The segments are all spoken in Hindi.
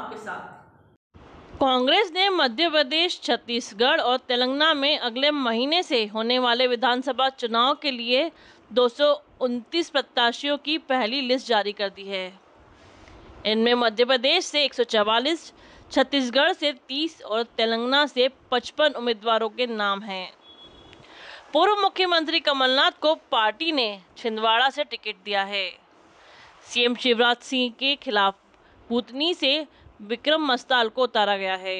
आपके साथ। कांग्रेस ने मध्य प्रदेश, छत्तीसगढ़ और तेलंगाना में अगले महीने से होने वाले विधानसभा चुनाव के लिए 229 प्रत्याशियों की पहली लिस्ट जारी कर दी है। इनमें मध्य प्रदेश से 144, छत्तीसगढ़ से 30 और तेलंगाना से 55 उम्मीदवारों के नाम हैं। पूर्व मुख्यमंत्री कमलनाथ को पार्टी ने छिंदवाड़ा से टिकट दिया है। सीएम शिवराज सिंह के खिलाफ पूतनी से विक्रम मस्ताल को उतारा गया है।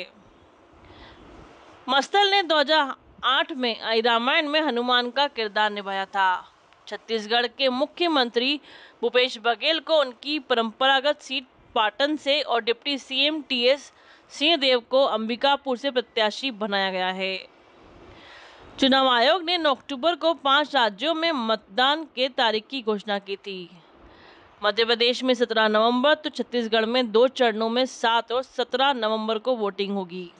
मस्ताल ने 2008 में रामायण में हनुमान का किरदार निभाया था। छत्तीसगढ़ के मुख्यमंत्री भूपेश बघेल को उनकी परंपरागत सीट पाटन से और डिप्टी सीएम टीएस सिंहदेव को अंबिकापुर से प्रत्याशी बनाया गया है। चुनाव आयोग ने 9 अक्टूबर को 5 राज्यों में मतदान के तारीख की घोषणा की थी। मध्य प्रदेश में 17 नवंबर तो छत्तीसगढ़ में 2 चरणों में 7 और 17 नवंबर को वोटिंग होगी।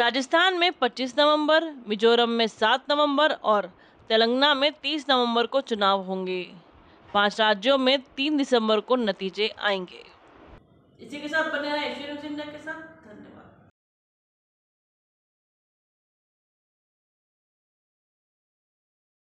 राजस्थान में 25 नवंबर, मिजोरम में 7 नवंबर और तेलंगाना में 30 नवंबर को चुनाव होंगे। 5 राज्यों में 3 दिसंबर को नतीजे आएंगे। इसी के साथ बने रहें एशियन न्यूज़ इंडिया के साथ।